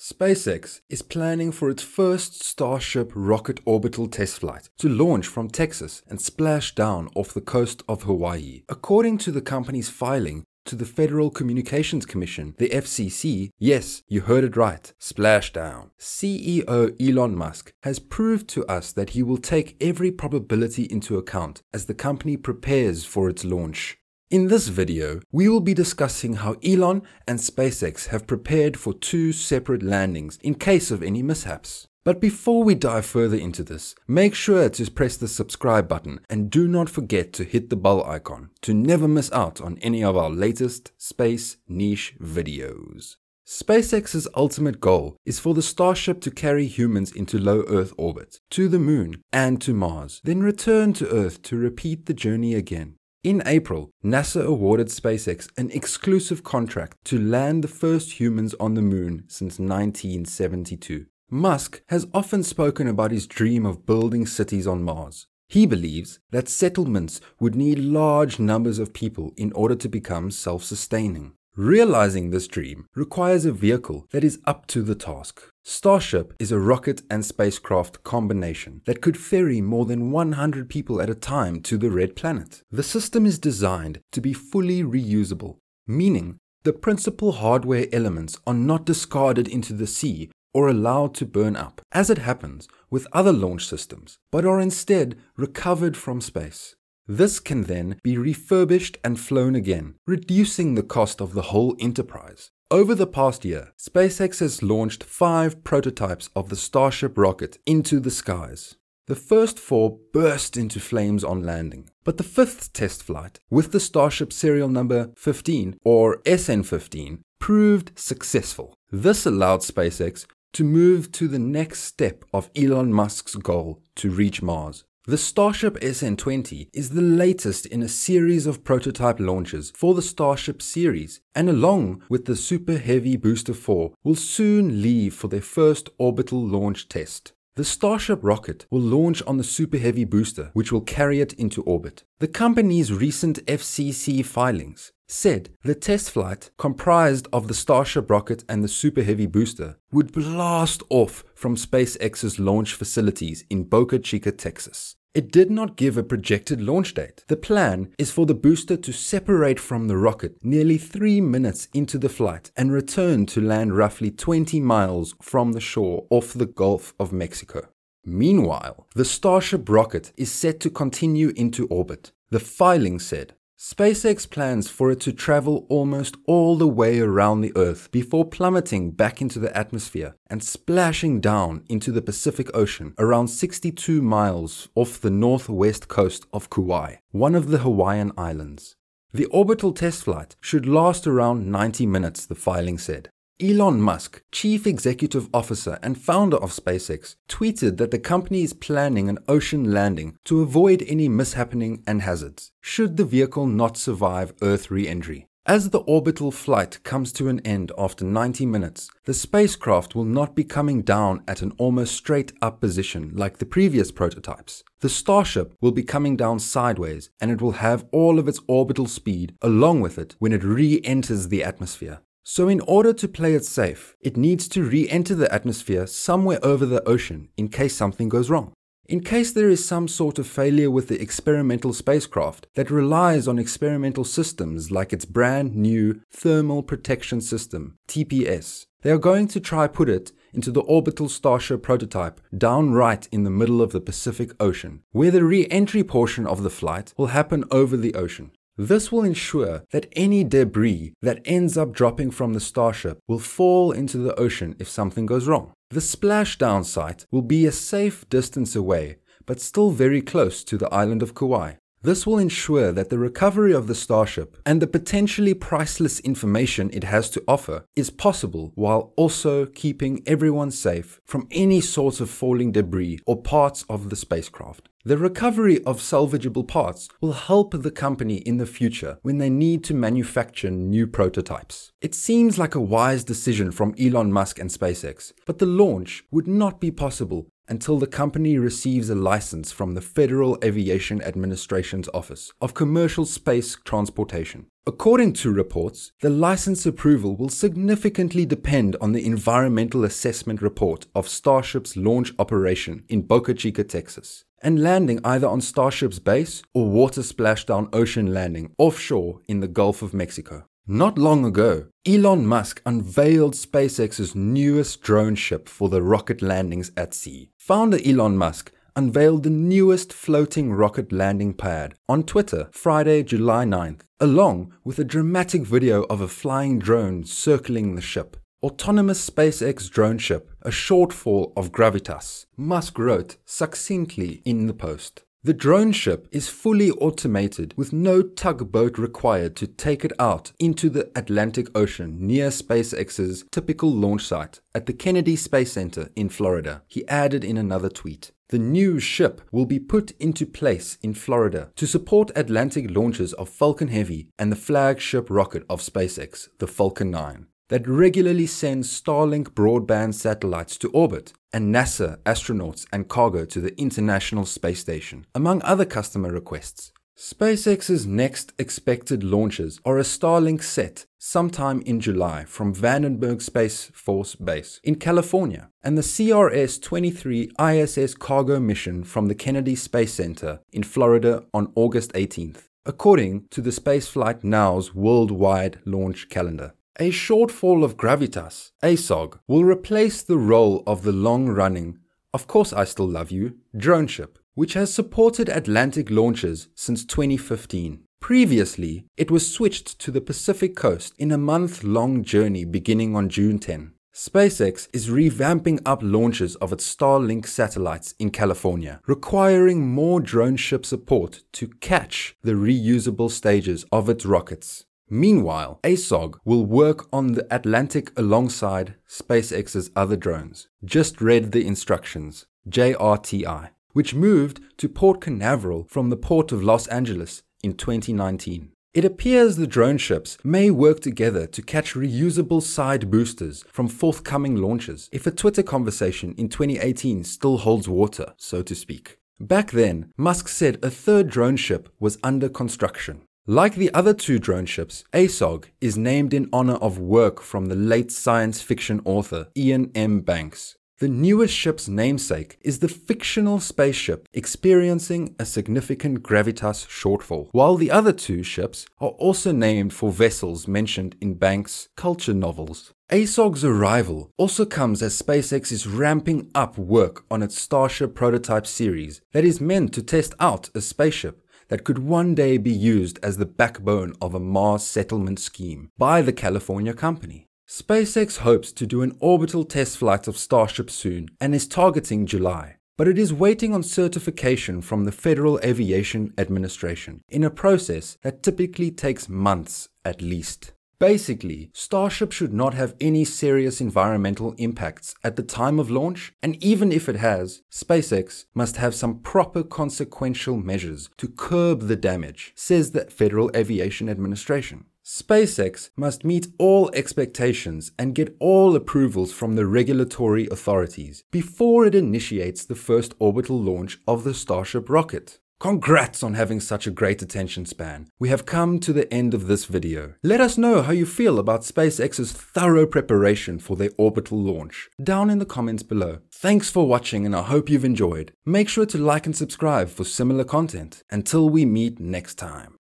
SpaceX is planning for its first Starship rocket orbital test flight to launch from Texas and splash down off the coast of Hawaii. According to the company's filing to the Federal Communications Commission, the FCC, yes, you heard it right, splashdown. CEO Elon Musk has proved to us that he will take every probability into account as the company prepares for its launch. In this video, we will be discussing how Elon and SpaceX have prepared for two separate landings in case of any mishaps. But before we dive further into this, make sure to press the subscribe button and do not forget to hit the bell icon to never miss out on any of our latest space niche videos. SpaceX's ultimate goal is for the Starship to carry humans into low Earth orbit, to the Moon and to Mars, then return to Earth to repeat the journey again. In April, NASA awarded SpaceX an exclusive contract to land the first humans on the Moon since 1972. Musk has often spoken about his dream of building cities on Mars. He believes that settlements would need large numbers of people in order to become self-sustaining. Realizing this dream requires a vehicle that is up to the task. Starship is a rocket and spacecraft combination that could ferry more than 100 people at a time to the Red Planet. The system is designed to be fully reusable, meaning the principal hardware elements are not discarded into the sea or allowed to burn up, as it happens with other launch systems, but are instead recovered from space. This can then be refurbished and flown again, reducing the cost of the whole enterprise. Over the past year, SpaceX has launched 5 prototypes of the Starship rocket into the skies. The first 4 burst into flames on landing, but the 5th test flight, with the Starship serial number 15 or SN15, proved successful. This allowed SpaceX to move to the next step of Elon Musk's goal to reach Mars. The Starship SN20 is the latest in a series of prototype launches for the Starship series, and along with the Super Heavy Booster 4 will soon leave for their first orbital launch test. The Starship rocket will launch on the Super Heavy Booster, which will carry it into orbit. The company's recent FCC filings said the test flight, comprised of the Starship rocket and the Super Heavy Booster, would blast off from SpaceX's launch facilities in Boca Chica, Texas. It did not give a projected launch date. The plan is for the booster to separate from the rocket nearly 3 minutes into the flight and return to land roughly 20 miles from the shore off the Gulf of Mexico. Meanwhile, the Starship rocket is set to continue into orbit. The filing said, SpaceX plans for it to travel almost all the way around the Earth before plummeting back into the atmosphere and splashing down into the Pacific Ocean around 62 miles off the northwest coast of Kauai, one of the Hawaiian islands. The orbital test flight should last around 90 minutes, the filing said. Elon Musk, chief executive officer and founder of SpaceX, tweeted that the company is planning an ocean landing to avoid any mishappening and hazards, should the vehicle not survive Earth re-entry. As the orbital flight comes to an end after 90 minutes, the spacecraft will not be coming down at an almost straight-up position like the previous prototypes. The Starship will be coming down sideways, and it will have all of its orbital speed along with it when it re-enters the atmosphere. So in order to play it safe, it needs to re-enter the atmosphere somewhere over the ocean in case something goes wrong. In case there is some sort of failure with the experimental spacecraft that relies on experimental systems like its brand new Thermal Protection System, TPS, they are going to try put it into the orbital Starship prototype downright in the middle of the Pacific Ocean, where the re-entry portion of the flight will happen over the ocean. This will ensure that any debris that ends up dropping from the Starship will fall into the ocean if something goes wrong. The splashdown site will be a safe distance away, but still very close to the island of Kauai. This will ensure that the recovery of the Starship and the potentially priceless information it has to offer is possible, while also keeping everyone safe from any sorts of falling debris or parts of the spacecraft. The recovery of salvageable parts will help the company in the future when they need to manufacture new prototypes. It seems like a wise decision from Elon Musk and SpaceX, but the launch would not be possible until the company receives a license from the Federal Aviation Administration's Office of Commercial Space Transportation. According to reports, the license approval will significantly depend on the environmental assessment report of Starship's launch operation in Boca Chica, Texas, and landing either on Starship's base or water splashdown ocean landing offshore in the Gulf of Mexico. Not long ago, Elon Musk unveiled SpaceX's newest drone ship for the rocket landings at sea. Founder Elon Musk unveiled the newest floating rocket landing pad on Twitter Friday, July 9th, along with a dramatic video of a flying drone circling the ship. Autonomous SpaceX drone ship, a shortfall of gravitas, Musk wrote succinctly in the post. The drone ship is fully automated with no tugboat required to take it out into the Atlantic Ocean near SpaceX's typical launch site at the Kennedy Space Center in Florida, he added in another tweet. The new ship will be put into place in Florida to support Atlantic launches of Falcon Heavy and the flagship rocket of SpaceX, the Falcon 9, that regularly sends Starlink broadband satellites to orbit and NASA astronauts and cargo to the International Space Station, among other customer requests. SpaceX's next expected launches are a Starlink set sometime in July from Vandenberg Space Force Base in California and the CRS-23 ISS cargo mission from the Kennedy Space Center in Florida on August 18th, according to the Spaceflight Now's worldwide launch calendar. A shortfall of gravitas, ASOG, will replace the role of the long-running Of Course I Still Love You drone ship, which has supported Atlantic launches since 2015. Previously, it was switched to the Pacific coast in a month-long journey beginning on June 10. SpaceX is revamping up launches of its Starlink satellites in California, requiring more drone ship support to catch the reusable stages of its rockets. Meanwhile, ASOG will work on the Atlantic alongside SpaceX's other drones. Just read the instructions, JRTI. Which moved to Port Canaveral from the Port of Los Angeles in 2019. It appears the drone ships may work together to catch reusable side boosters from forthcoming launches if a Twitter conversation in 2018 still holds water, so to speak. Back then, Musk said a third drone ship was under construction. Like the other two drone ships, ASOG is named in honor of work from the late science fiction author Ian M. Banks. The newest ship's namesake is the fictional spaceship experiencing a significant gravitas shortfall, while the other two ships are also named for vessels mentioned in Banks' culture novels. ASOG's arrival also comes as SpaceX is ramping up work on its Starship prototype series that is meant to test out a spaceship that could one day be used as the backbone of a Mars settlement scheme by the California company. SpaceX hopes to do an orbital test flight of Starship soon and is targeting July, but it is waiting on certification from the Federal Aviation Administration in a process that typically takes months at least. Basically, Starship should not have any serious environmental impacts at the time of launch, and even if it has, SpaceX must have some proper consequential measures to curb the damage, says the Federal Aviation Administration. SpaceX must meet all expectations and get all approvals from the regulatory authorities before it initiates the first orbital launch of the Starship rocket. Congrats on having such a great attention span. We have come to the end of this video. Let us know how you feel about SpaceX's thorough preparation for their orbital launch down in the comments below. Thanks for watching and I hope you've enjoyed. Make sure to like and subscribe for similar content. Until we meet next time.